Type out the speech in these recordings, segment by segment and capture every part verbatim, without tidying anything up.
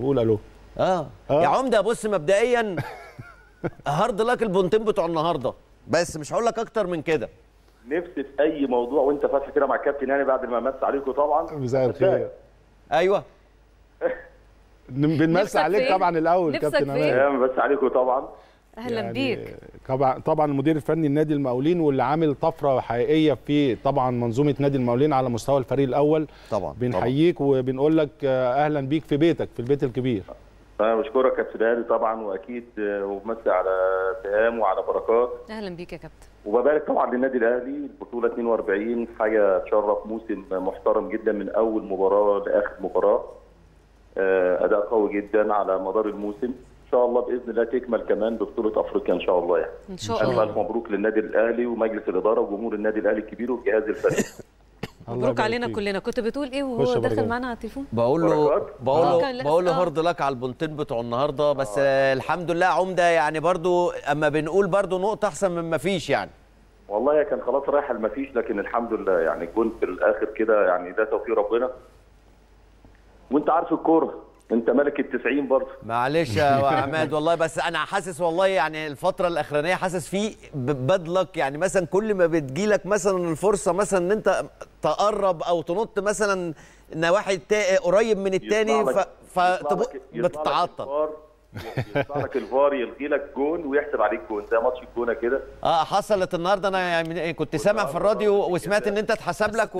بقول الو اه, آه. يا عمده بص مبدئيا هارد لك البونتين بتوع النهارده، بس مش هقول لك اكتر من كده. نفسي في اي موضوع وانت فاتح كده مع كابتن هاني بعد ما مس عليكم طبعا. مساء الخير. ايوه بنمس عليك طبعا الاول كابتن هاني. بس عليكم طبعا. اهلا يعني بيك. طبعا طبعا المدير الفني النادي المقاولين، واللي عامل طفره حقيقيه في طبعا منظومه نادي المقاولين على مستوى الفريق الاول. طبعا بنحييك وبنقول لك اهلا بيك في بيتك في البيت الكبير. انا بشكرك يا كابتن هاني طبعا، واكيد وبمسي على سهام وعلى بركات. اهلا بيك يا كابتن. وببارك طبعا للنادي الاهلي البطوله اثنين وأربعين، حاجه تشرف، موسم محترم جدا من اول مباراه لاخر مباراه، اداء قوي جدا على مدار الموسم. ان شاء الله باذن الله تكمل كمان ببطوله افريقيا ان شاء الله يعني. ان شاء الله. الف مبروك للنادي الاهلي ومجلس الاداره وجمهور النادي الاهلي الكبير وجهاز الفريق. مبروك علينا كلنا. كنت بتقول ايه وهو داخل معانا على التليفون؟ بقول له بقول له بقول له هارد لك على البونتين بتوع النهارده، بس آه. الحمد لله عمده يعني، برضو اما بنقول برضو نقطه احسن من ما فيش يعني. والله هي كان خلاص رايحه ما فيش، لكن الحمد لله يعني الجون في الاخر كده يعني ده توفيق ربنا. وانت عارف الكوره، انت ملك التسعين برضه. معلش يا عماد والله، بس انا حاسس والله يعني الفتره الاخرانيه حاسس فيه بدلك يعني، مثلا كل ما بتجيلك مثلا الفرصه مثلا ان انت تقرب او تنط مثلا نواحي قريب من الثاني فبتتعطل. يطلع لك الفار يلغي لك جون ويحسب عليك جون زي ماتش الجونه كده. اه حصلت النهارده، انا يعني كنت سامع في الراديو وسمعت ان انت اتحسب لك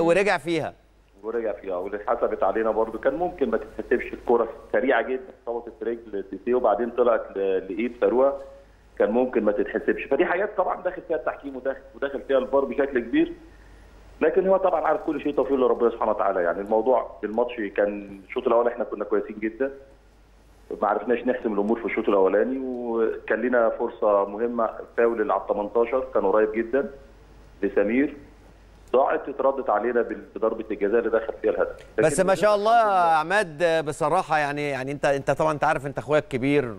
ورجع فيها. ورجع فيها واللي اتحسبت علينا برضو، كان ممكن ما تتحسبش، الكرة سريعة جدا خبطت في رجل سيسي وبعدين طلعت لإيد فاروقة، كان ممكن ما تتحسبش. فدي حاجات طبعا داخل فيها التحكيم وداخل وداخل فيها الفار بشكل كبير، لكن هو طبعا عارف كل شيء، توفيق لربنا سبحانه وتعالى يعني. الموضوع الماتش كان الشوط الأول احنا كنا كويسين جدا، ما عرفناش نحسم الأمور في الشوط الأولاني، وكان لنا فرصة مهمة فاول اللي على الثمنتاشر كان قريب جدا لسمير، ضاعت اتردت علينا بضربه الجزاء اللي دخل فيها الهدف. بس ما شاء الله يا عماد بصراحه يعني، يعني انت انت طبعا انت عارف انت اخويا الكبير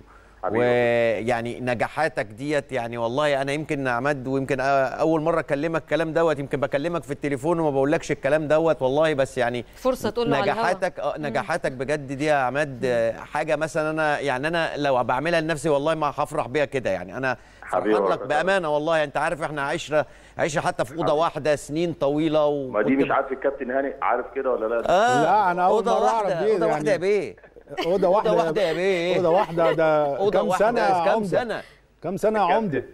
ويعني نجاحاتك ديت يعني والله انا يمكن عماد ويمكن اول مره اكلمك الكلام دوت، يمكن بكلمك في التليفون وما بقولكش الكلام دوت والله، بس يعني فرصه تقول له نجاحاتك على نجاحاتك بجد دي يا عماد حاجه مثلا انا يعني انا لو بعملها لنفسي والله ما هفرح بيها كده يعني. انا فرحان لك بامانه والله، انت عارف احنا عشره عايشه حتى في اوضه واحده سنين طويله و... ما دي مش عارف الكابتن هاني عارف كده ولا لا؟ آه لا انا اول مره اعرف دي اوضه واحده يا بيه. اوضه واحده اوضه واحده يا بيه، اوضه واحده ده كام سنه كام سنه كام سنه يا عمده؟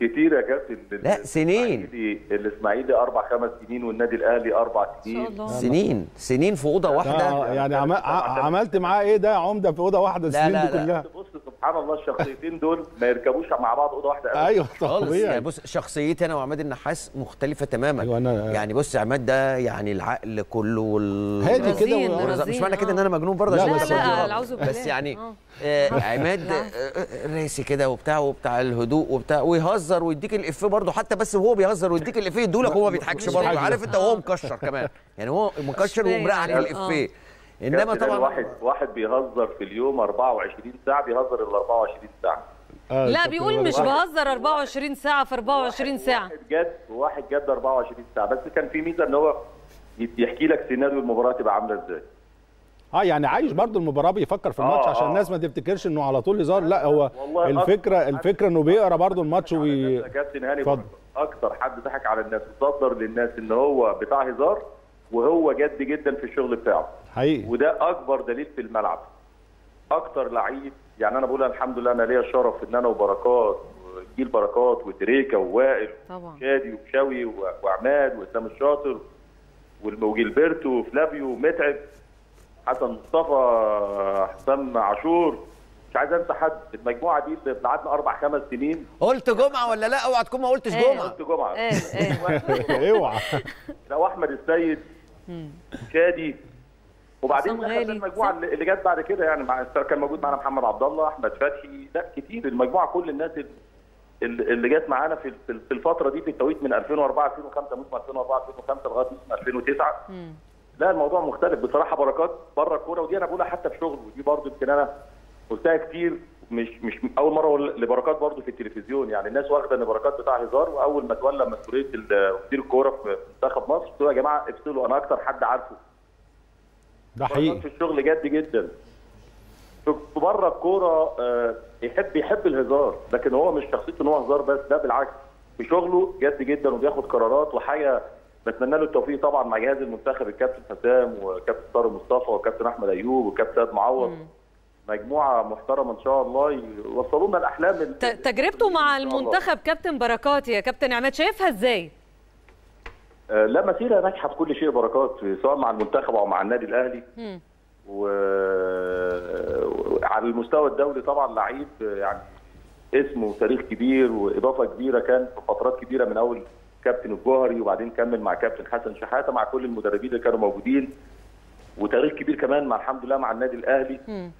كتير يا كابتن. لا سنين. الاسماعيلي اربع خمس سنين والنادي الاهلي اربع سنين سنين سنين في اوضه واحده يعني. عملت معاه ايه ده يا عمده في اوضه واحده السنين دي كلها؟ بص سبحان الله الشخصيتين دول ما يركبوش مع بعض اوضه واحده ابدا. ايوه خالص يعني. بص شخصيتي انا وعماد النحاس مختلفه تماما. أيوة أنا يعني بص عماد ده يعني العقل كله وال هادي كده، مش معنى كده ان انا مجنون برضه. لا لا بس يعني عماد راسي كده وبتاع وبتاع الهدوء وبتاع، ويهزر ويديك الافيه برضه، حتى بس وهو بيهزر ويديك الافيه يدولك هو ما بيضحكش برضه عارف انت، وهو مكشر كمان يعني، هو مكشر ومراقع عليه الافيه. انما طبعا واحد واحد بيهزر في اليوم أربعة وعشرين ساعه، بيهزر ال أربعة وعشرين ساعه. آه لا بيقول مش بهزر أربعة وعشرين ساعه في أربعة وعشرين ساعه. واحد جد وواحد جد أربعة وعشرين ساعه، بس كان في ميزه ان هو يحكي لك سيناريو المباراه تبقى عامله ازاي. اه يعني عايش برضه المباراه، بيفكر في الماتش آه عشان آه. الناس ما تفتكرش انه على طول هزار، لا هو الفكره الفكره انه بيقرا برضه الماتش وي كابتن هاني اكتر حد ضحك على الناس وصدر للناس ان هو بتاع هزار وهو جد جدا في الشغل بتاعه حقيقي، وده اكبر دليل في الملعب. اكتر لعيب يعني انا بقول الحمد لله انا ليا الشرف ان انا وبركات وجيل بركات وتريكه ووائل وشادي وبشاوي وعماد واسلام الشاطر وجيلبرتو وفلافيو ومتعب حسن مصطفى حسام عاشور، مش عايز انسى حد. المجموعه دي قعدنا اربع خمس سنين. قلت جمعه ولا لا؟ اوعى تكون ما قلتش جمعه. قلت جمعه. اوعى. لا واحمد السيد شادي، وبعدين المجموعه اللي جت بعد كده يعني مع كان موجود معانا محمد عبد الله احمد فتحي، لا كتير المجموعه كل الناس اللي جت معانا في في الفتره دي في التوقيت من ألفين وأربعة ألفين وخمسة موسم ألفين وأربعة ألفين وخمسة لغايه موسم ألفين وتسعة. لا الموضوع مختلف بصراحه. بركات بره الكوره، ودي انا بقولها حتى في شغل، ودي برضه يمكن انا قلتها كتير، مش مش اول مره لبركات برضه في التلفزيون يعني. الناس واخده ان بركات بتاع هزار، واول ما تولى مسؤوليه مدير الكوره في منتخب مصر قلت له يا جماعه افصلوا، انا اكتر حد عارفه ده حقيقي في الشغل جد جدا. بره الكوره يحب يحب الهزار، لكن هو مش شخصيته ان هو هزار بس، ده بالعكس في شغله جد جدا وبياخد قرارات، وحاجه بتمنى له التوفيق طبعا مع جهاز المنتخب، الكابتن حسام وكابتن طارق مصطفى وكابتن احمد ايوب وكابتن سيد معوض، مجموعه محترمه ان شاء الله يوصلوا لنا الاحلام. تجربته مع المنتخب كابتن بركات يا كابتن عماد شايفها ازاي؟ لا، مسيره ناجحه في كل شيء بركات، سواء مع المنتخب او مع النادي الاهلي. مم. وعلى المستوى الدولي طبعا لعيب يعني اسمه تاريخ كبير واضافه كبيره، كان في فترات كبيره من اول كابتن الجوهري وبعدين كمل مع كابتن حسن شحاتة، مع كل المدربين اللي كانوا موجودين، وتاريخ كبير كمان مع الحمد لله مع النادي الاهلي. مم.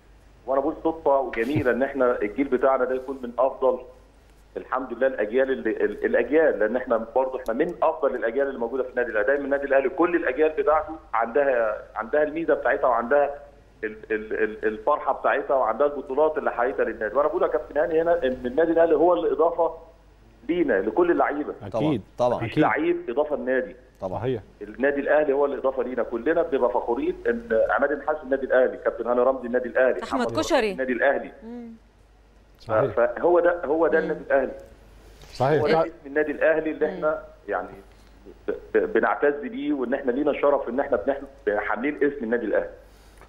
وانا بقول صدفه وجميله ان احنا الجيل بتاعنا ده يكون من افضل الحمد لله الاجيال اللي الاجيال لان احنا برضه احنا من افضل الاجيال اللي موجوده في النادي الاهلي، دايما النادي الاهلي كل الاجيال بتاعته عندها عندها الميزه بتاعتها وعندها ال ال الفرحه بتاعتها وعندها البطولات اللي حققتها للنادي. وانا بقول يا كابتن هاني هنا ان النادي الاهلي هو الاضافه لينا لكل اللعيبه. اكيد طبعا اكيد لعيب اضافه للنادي طبعا، هي النادي الاهلي هو الاضافه لينا كلنا، بنبقى فخورين ان عماد النحاس النادي الاهلي، كابتن هاني رمزي النادي الاهلي، احمد كشري النادي الاهلي. مم. صحيح. فهو ده هو ده النادي الاهلي، صحيح، هو ده اسم النادي الاهلي اللي احنا يعني بنعتز بيه، وان احنا لينا شرف ان احنا حاملين اسم النادي الاهلي.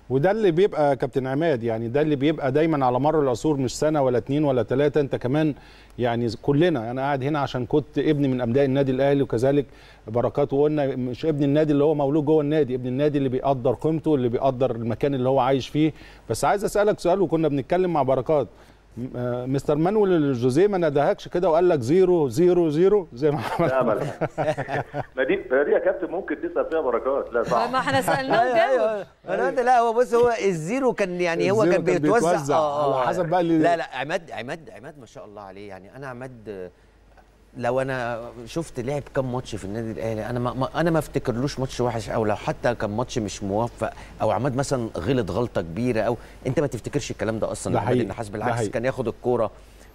وده اللي بيبقى كابتن عماد، يعني ده اللي بيبقى دايما على مر العصور، مش سنه ولا اتنين ولا تلاته، انت كمان يعني كلنا، انا قاعد هنا عشان كنت ابن من ابناء النادي الاهلي، وكذلك بركات، وقلنا مش ابن النادي اللي هو مولود جوه النادي، ابن النادي اللي بيقدر قيمته، اللي بيقدر المكان اللي هو عايش فيه. بس عايز اسالك سؤال، وكنا بنتكلم مع بركات، مستر مانويل جوزيه ما ندهكش كده وقال لك زيرو زيرو زيرو زي ما عمل؟ لا ما دي دي يا كابتن ممكن تسال فيها بركات. لا صح، ما احنا سالناه وجاوب. انا قلت لا، هو بص، هو الزيرو كان يعني هو كان بيتوزع على حسب بقى. لا لا، عماد عماد عماد ما شاء الله عليه، يعني انا عماد لو انا شفت لعب كام ماتش في النادي الاهلي، انا ما انا ما افتكرلوش ماتش وحش، او لو حتى كان ماتش مش موفق، او عماد مثلا غلط غلطه كبيره، او انت ما تفتكرش الكلام ده اصلا. عماد النحاس بالعكس كان ياخد الكوره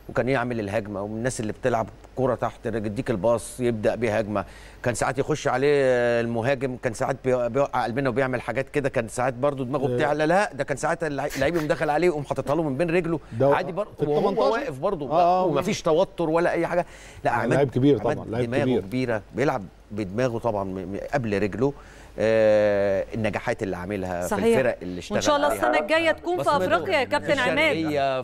وكان يعمل الهجمه، ومن الناس اللي بتلعب كوره تحت يديك الباص يبدا بيه هجمه، كان ساعات يخش عليه المهاجم، كان ساعات بيوقع قلبنا وبيعمل حاجات كده، كان ساعات برضه دماغه بتعلى، لا ده كان ساعات اللعيب مدخل عليه وقوم حاططها له من بين رجله عادي برضه، وهو واقف برضه آه ومفيش توتر ولا اي حاجه. لا عماد لعيب كبير طبعا، لعيب دماغه كبيره، بيلعب بدماغه طبعا قبل رجله. آه النجاحات اللي عاملها في الفرق اللي اشتغل، وان شاء الله السنه الجايه تكون في افريقيا يا كابتن عماد،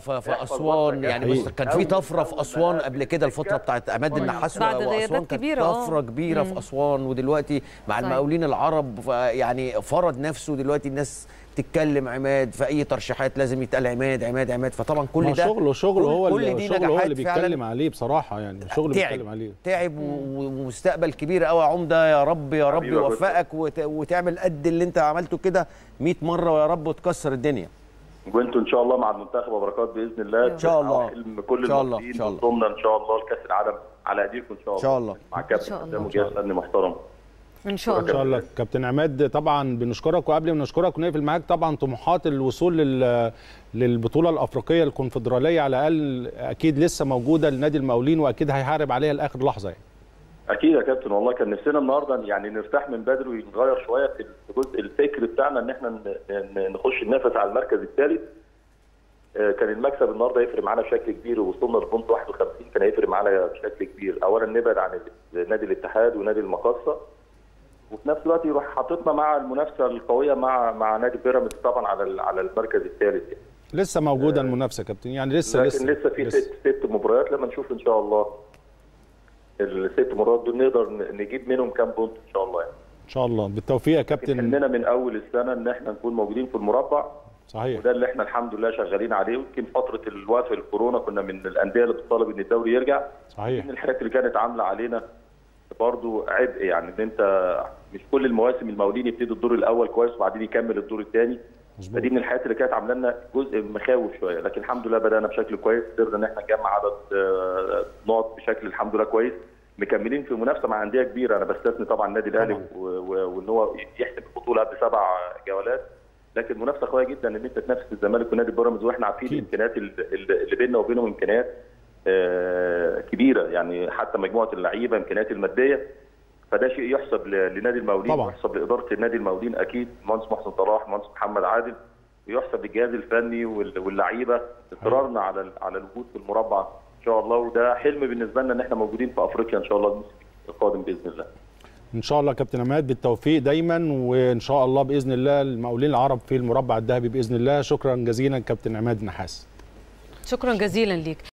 في, في اسوان يعني، كان في طفره في اسوان قبل كده، الفتره بتاعت عماد النحاس بعد غيابات كبيره، طفره كبيره في اسوان، ودلوقتي مع المقاولين العرب يعني فرض نفسه، دلوقتي الناس تتكلم عماد في اي ترشيحات لازم يتقال عماد عماد عماد، فطبعا كل ده شغله شغله هو اللي شغله هو اللي بيتكلم عليه بصراحه، يعني شغله بيتكلم عليه تعب ومستقبل كبير قوي يا عمده، يا رب يا رب يوفقك وتعمل قد اللي انت عملته كده مية مره ويا رب وتكسر الدنيا. وانتوا ان شاء الله مع المنتخب يا بركات باذن الله، ان شاء الله كل المصريين ضمن ان شاء الله لكاس العالم على ايديكم ان شاء الله، ان شاء الله مع كابتن قدامه جهاز فني محترم ان شاء الله. ان شاء الله كابتن عماد طبعا بنشكرك، وقبل ما نشكرك ونقفل معاك طبعا طموحات الوصول لل للبطوله الافريقيه الكونفدراليه على الاقل اكيد لسه موجوده لنادي المقاولين، واكيد هيحارب عليها لاخر لحظه يعني. اكيد يا كابتن، والله كان نفسنا النهارده يعني نرتاح من بدري ونغير شويه في الجزء الفكري بتاعنا، ان احنا نخش ننافس على المركز الثالث. كان المكسب النهارده يفرق معانا بشكل كبير، ووصلنا لبونت واحد وخمسين كان هيفرق معانا بشكل كبير. اولا نبعد عن نادي الاتحاد ونادي المقاصه، وفي نفس الوقت يروح حاططنا مع المنافسه القويه مع مع نادي بيراميدز طبعا على على المركز الثالث يعني. لسه موجوده المنافسه كابتن يعني، لسه لسه لسه في ست ست مباريات، لما نشوف ان شاء الله الست مرات دول نقدر نجيب منهم كام بونت ان شاء الله يعني. ان شاء الله بالتوفيق يا كابتن. حلمنا من اول السنه ان احنا نكون موجودين في المربع، صحيح، وده اللي احنا الحمد لله شغالين عليه. ويمكن فتره الوقف الكورونا كنا من الانديه اللي بتطالب ان الدوري يرجع، صحيح، من الحاجات اللي كانت عامله علينا برضه عبء يعني، ان انت مش كل المواسم المقاولين يبتدي الدور الاول كويس وبعدين يكمل الدور الثاني، فدي من الحاجات اللي كانت عامله لنا جزء مخاوف شويه، لكن الحمد لله بدانا بشكل كويس، قدرنا ان احنا نجمع عدد نقط بشكل الحمد لله كويس، مكملين في منافسه مع انديه كبيره، انا بستثني طبعا النادي الاهلي وان هو يحسب البطوله قبل سبع جولات، لكن منافسه قويه جدا ان انت تنافس الزمالك ونادي بيراميدز، واحنا عارفين الامكانيات اللي بيننا وبينهم امكانيات كبيره يعني، حتى مجموعه اللعيبه امكانيات الماديه، فده شيء يحسب لنادي المقاولين، يحسب لاداره النادي المقاولين اكيد، مهندس محسن طراح، مهندس محمد عادل، يحسب الجهاز الفني واللعيبه اصرارنا على على الوجود في المربع ان شاء الله، وده حلم بالنسبه لنا ان احنا موجودين في افريقيا ان شاء الله الموسم القادم باذن الله. ان شاء الله كابتن عماد بالتوفيق دايما، وان شاء الله باذن الله المقاولين العرب في المربع الذهبي باذن الله. شكرا جزيلا كابتن عماد النحاس. شكرا جزيلا ليك.